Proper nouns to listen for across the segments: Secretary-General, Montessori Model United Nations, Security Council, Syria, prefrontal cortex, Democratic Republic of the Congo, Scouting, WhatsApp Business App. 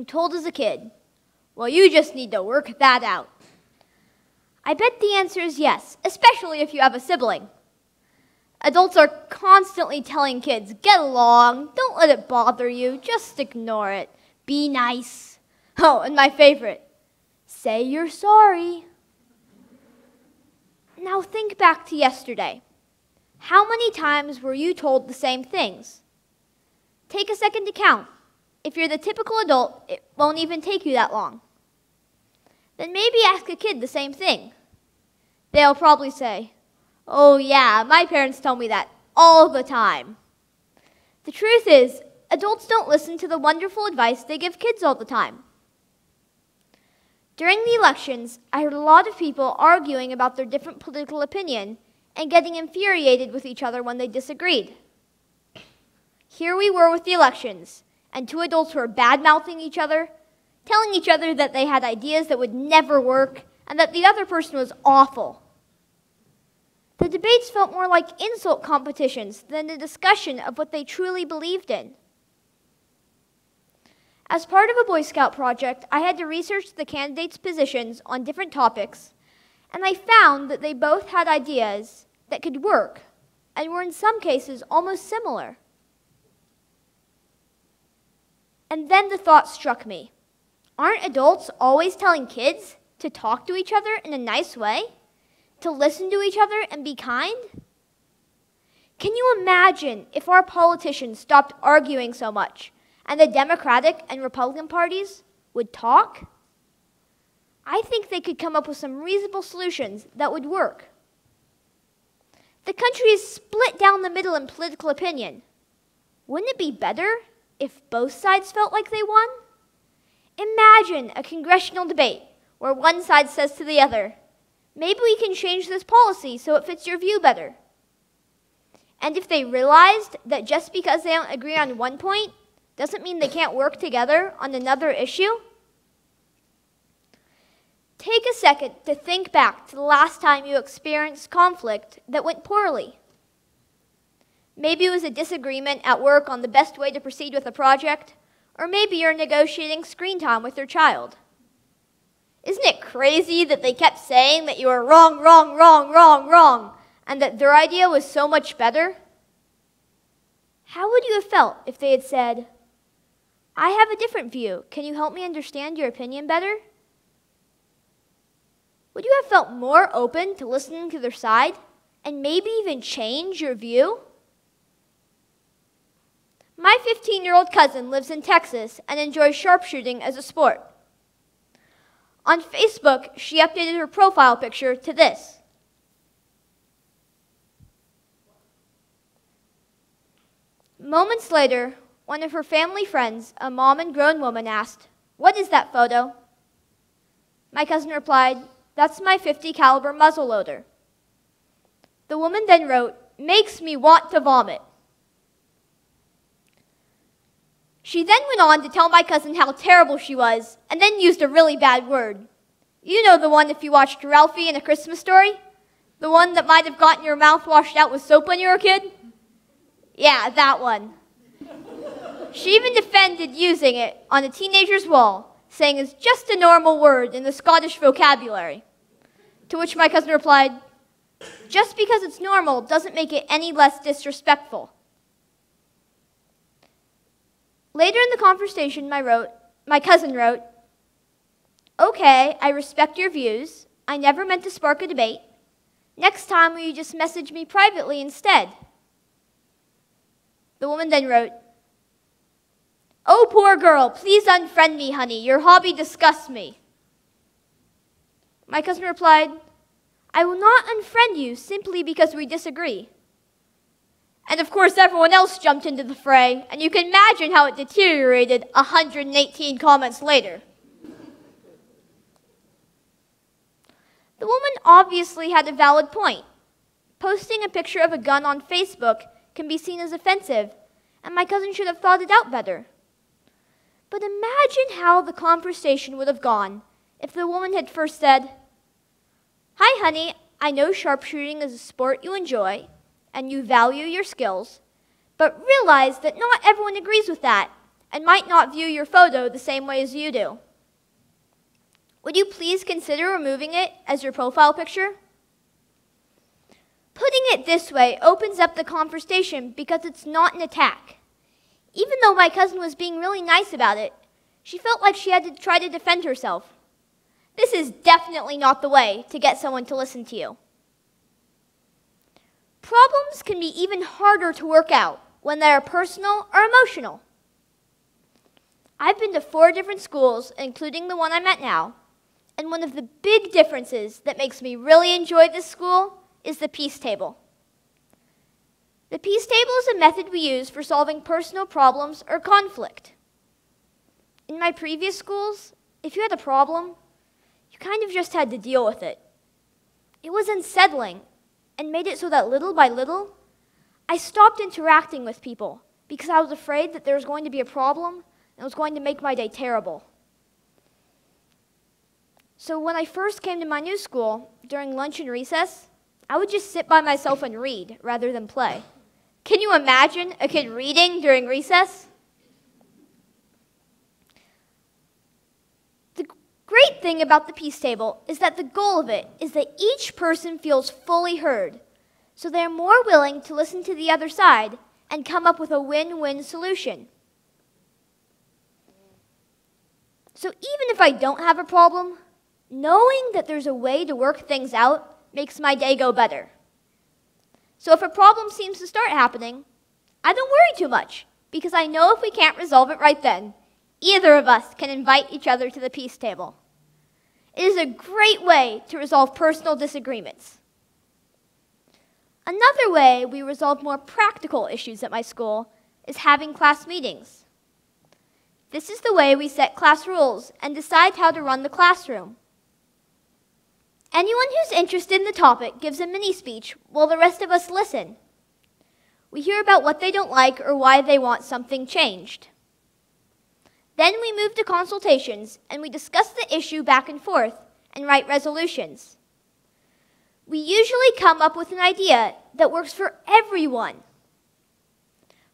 been told as a kid, well, you just need to work that out? I bet the answer is yes, especially if you have a sibling. Adults are constantly telling kids, get along, don't let it bother you, just ignore it, be nice. Oh, and my favorite, say you're sorry. Now think back to yesterday. How many times were you told the same things? Take a second to count. If you're the typical adult, it won't even take you that long. Then maybe ask a kid the same thing. They'll probably say, oh yeah, my parents tell me that all the time. The truth is, adults don't listen to the wonderful advice they give kids all the time. During the elections, I heard a lot of people arguing about their different political opinion and getting infuriated with each other when they disagreed. Here we were with the elections, and two adults were bad-mouthing each other, telling each other that they had ideas that would never work and that the other person was awful. The debates felt more like insult competitions than a discussion of what they truly believed in. As part of a Boy Scout project, I had to research the candidates' positions on different topics, and I found that they both had ideas that could work and were in some cases almost similar. And then the thought struck me, aren't adults always telling kids to talk to each other in a nice way? To listen to each other and be kind? Can you imagine if our politicians stopped arguing so much and the Democratic and Republican parties would talk? I think they could come up with some reasonable solutions that would work. The country is split down the middle in political opinion. Wouldn't it be better if both sides felt like they won? Imagine a congressional debate where one side says to the other, maybe we can change this policy so it fits your view better. And if they realized that just because they don't agree on one point doesn't mean they can't work together on another issue? Take a second to think back to the last time you experienced conflict that went poorly. Maybe it was a disagreement at work on the best way to proceed with a project, or maybe you're negotiating screen time with your child. Isn't it crazy that they kept saying that you were wrong, and that their idea was so much better? How would you have felt if they had said, I have a different view, can you help me understand your opinion better? Would you have felt more open to listening to their side, and maybe even change your view? My 15-year-old cousin lives in Texas and enjoys sharpshooting as a sport. On Facebook, she updated her profile picture to this. Moments later, one of her family friends, a mom and grown woman, asked, "What is that photo?" My cousin replied, "That's my .50 caliber muzzleloader." The woman then wrote, "Makes me want to vomit." She then went on to tell my cousin how terrible she was, and then used a really bad word. You know the one if you watched Ralphie and A Christmas Story? The one that might have gotten your mouth washed out with soap when you were a kid? Yeah, that one. She even defended using it on a teenager's wall, saying it's just a normal word in the Scottish vocabulary. To which my cousin replied, "Just because it's normal doesn't make it any less disrespectful." Later in the conversation, my cousin wrote, "Okay, I respect your views. I never meant to spark a debate. Next time, will you just message me privately instead?" The woman then wrote, "Oh, poor girl, please unfriend me, honey. Your hobby disgusts me." My cousin replied, "I will not unfriend you simply because we disagree." And of course, everyone else jumped into the fray, and you can imagine how it deteriorated 118 comments later. The woman obviously had a valid point. Posting a picture of a gun on Facebook can be seen as offensive, and my cousin should have thought it out better. But imagine how the conversation would have gone if the woman had first said, "Hi, honey, I know sharpshooting is a sport you enjoy, and you value your skills, but realize that not everyone agrees with that, and might not view your photo the same way as you do. Would you please consider removing it as your profile picture? Putting it this way opens up the conversation because it's not an attack. Even though my cousin was being really nice about it, she felt like she had to try to defend herself. This is definitely not the way to get someone to listen to you. Problems can be even harder to work out when they are personal or emotional. I've been to 4 different schools, including the one I'm at now, and one of the big differences that makes me really enjoy this school is the peace table. The peace table is a method we use for solving personal problems or conflict. In my previous schools, if you had a problem, you kind of just had to deal with it. It was unsettling and made it so that little by little, I stopped interacting with people because I was afraid that there was going to be a problem. It was going to make my day terrible. So when I first came to my new school, during lunch and recess, I would just sit by myself and read rather than play. Can you imagine a kid reading during recess? The great thing about the peace table is that the goal of it is that each person feels fully heard, so they're more willing to listen to the other side and come up with a win-win solution. So even if I don't have a problem, knowing that there's a way to work things out makes my day go better. So if a problem seems to start happening, I don't worry too much, because I know if we can't resolve it right then, either of us can invite each other to the peace table. It is a great way to resolve personal disagreements. Another way we resolve more practical issues at my school is having class meetings. This is the way we set class rules and decide how to run the classroom. Anyone who's interested in the topic gives a mini speech while the rest of us listen. We hear about what they don't like or why they want something changed. Then we move to consultations and we discuss the issue back and forth and write resolutions. We usually come up with an idea that works for everyone.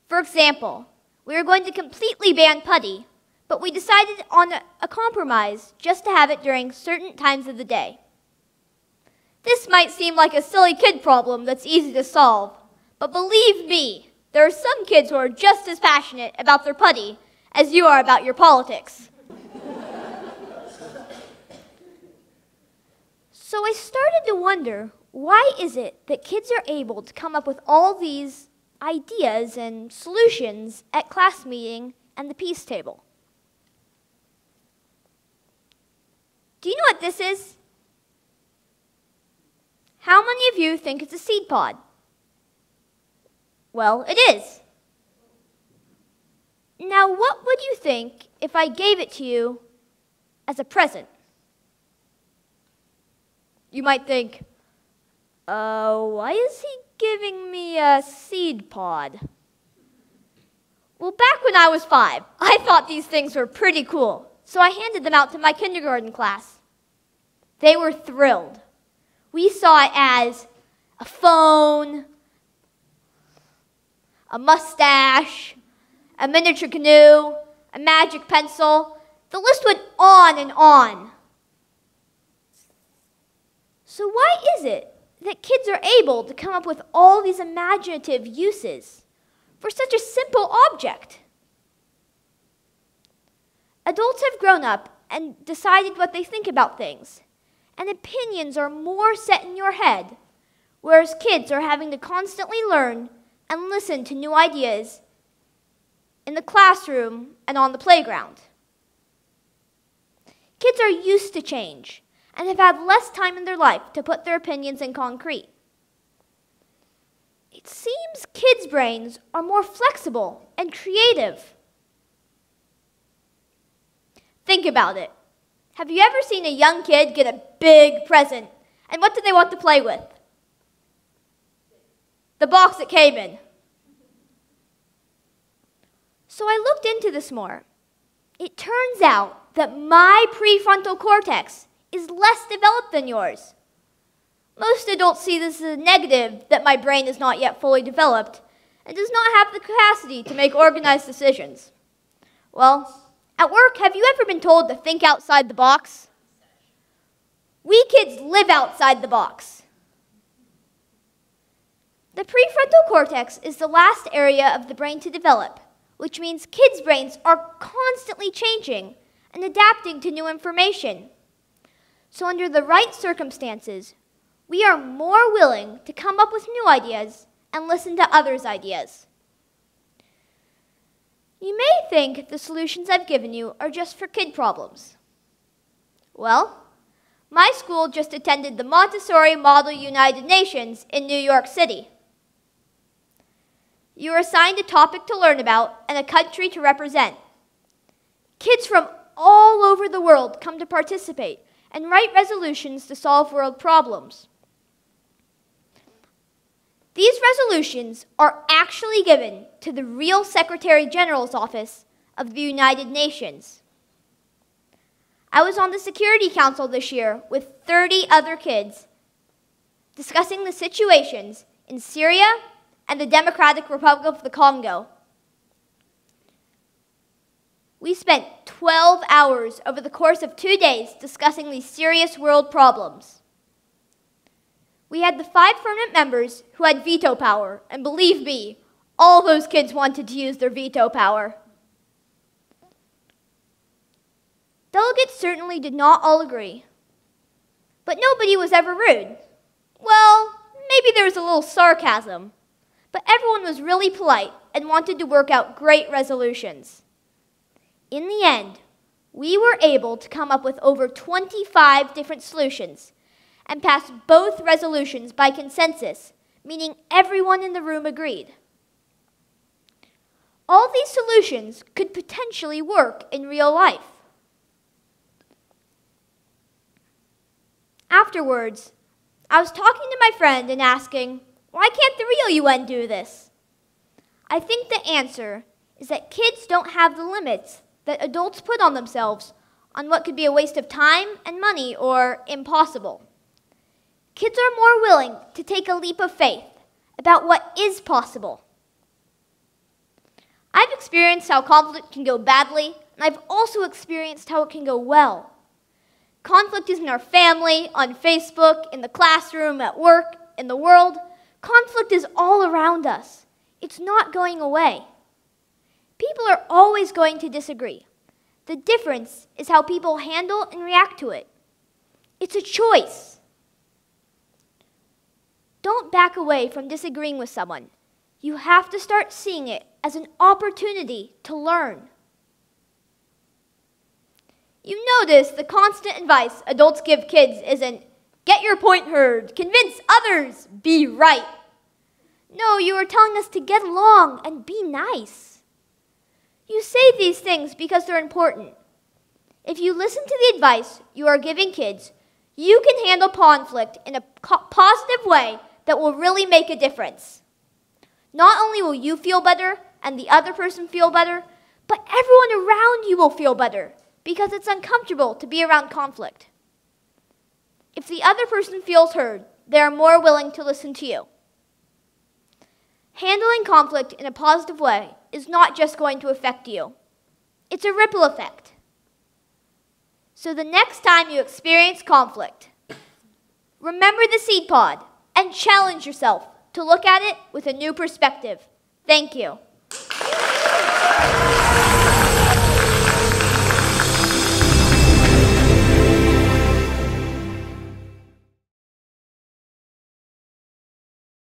For example, we were going to completely ban putty, but we decided on a compromise just to have it during certain times of the day. This might seem like a silly kid problem that's easy to solve, but believe me, there are some kids who are just as passionate about their putty as you are about your politics. So I started to wonder, why is it that kids are able to come up with all these ideas and solutions at class meeting and the peace table? Do you know what this is? How many of you think it's a seed pod? Well, it is. Now, what would you think if I gave it to you as a present? You might think, why is he giving me a seed pod? Well, back when I was 5, I thought these things were pretty cool, so I handed them out to my kindergarten class. They were thrilled. We saw it as a phone, a mustache, a miniature canoe, a magic pencil. The list went on and on. So why is it that kids are able to come up with all these imaginative uses for such a simple object? Adults have grown up and decided what they think about things, and opinions are more set in your head, whereas kids are having to constantly learn and listen to new ideas in the classroom and on the playground. Kids are used to change and have had less time in their life to put their opinions in concrete. It seems kids' brains are more flexible and creative. Think about it. Have you ever seen a young kid get a big present, and what do they want to play with? The box it came in. So I looked into this more. It turns out that my prefrontal cortex is less developed than yours. Most adults see this as a negative that my brain is not yet fully developed and does not have the capacity to make organized decisions. Well, at work, have you ever been told to think outside the box? We kids live outside the box. The prefrontal cortex is the last area of the brain to develop, which means kids' brains are constantly changing and adapting to new information. So under the right circumstances, we are more willing to come up with new ideas and listen to others' ideas. You may think the solutions I've given you are just for kid problems. Well, my school just attended the Montessori Model United Nations in New York City. You were assigned a topic to learn about and a country to represent. Kids from all over the world come to participate and write resolutions to solve world problems. These resolutions are actually given to the real Secretary-General's office of the United Nations. I was on the Security Council this year with 30 other kids discussing the situations in Syria and the Democratic Republic of the Congo. We spent 12 hours over the course of 2 days discussing these serious world problems. We had the 5 permanent members who had veto power, and believe me, all those kids wanted to use their veto power. Delegates certainly did not all agree, but nobody was ever rude. Well, maybe there was a little sarcasm, but everyone was really polite and wanted to work out great resolutions. In the end, we were able to come up with over 25 different solutions and passed both resolutions by consensus, meaning everyone in the room agreed. All these solutions could potentially work in real life. Afterwards, I was talking to my friend and asking, why can't the real UN do this? I think the answer is that kids don't have the limits that adults put on themselves on what could be a waste of time and money or impossible. Kids are more willing to take a leap of faith about what is possible. I've experienced how conflict can go badly, and I've also experienced how it can go well. Conflict is in our family, on Facebook, in the classroom, at work, in the world. Conflict is all around us. It's not going away. People are always going to disagree. The difference is how people handle and react to it. It's a choice. Don't back away from disagreeing with someone. You have to start seeing it as an opportunity to learn. You notice the constant advice adults give kids isn't, get your point heard, convince others, be right. No, you are telling us to get along and be nice. You say these things because they're important. If you listen to the advice you are giving kids, you can handle conflict in a positive way that will really make a difference. Not only will you feel better and the other person feel better, but everyone around you will feel better because it's uncomfortable to be around conflict. If the other person feels heard, they are more willing to listen to you. Handling conflict in a positive way is not just going to affect you. It's a ripple effect. So the next time you experience conflict, remember the seed pod and challenge yourself to look at it with a new perspective. Thank you.